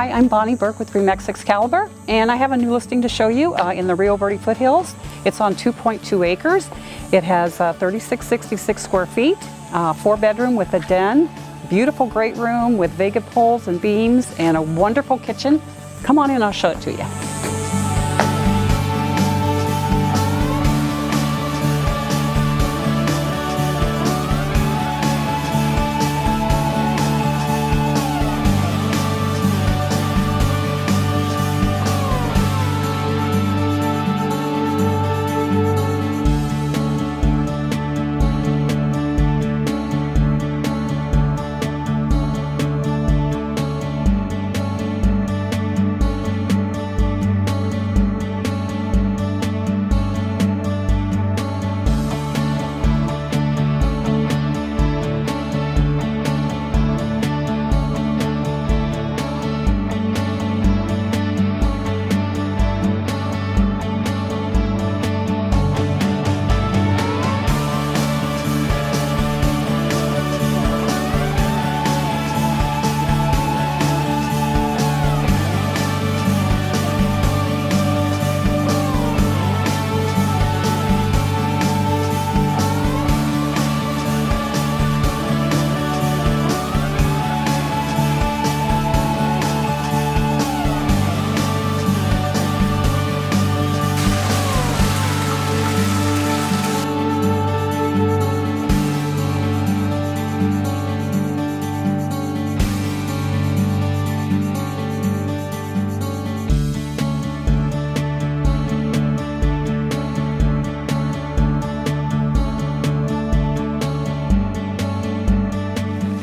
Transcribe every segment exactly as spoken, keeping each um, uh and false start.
Hi, I'm Bonnie Burke with RE/MAX Excalibur, and I have a new listing to show you uh, in the Rio Verde Foothills. It's on two point two acres. It has uh, thirty-six sixty-six square feet, uh, four bedroom with a den, beautiful great room with vega poles and beams, and a wonderful kitchen. Come on in, I'll show it to you.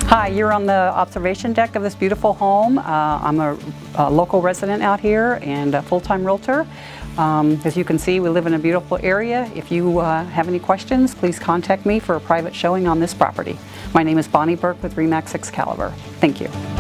Hi, you're on the observation deck of this beautiful home. Uh, I'm a, a local resident out here and a full-time realtor. Um, as you can see, we live in a beautiful area. If you uh, have any questions, please contact me for a private showing on this property. My name is Bonnie Burke with RE/MAX Excalibur. Thank you.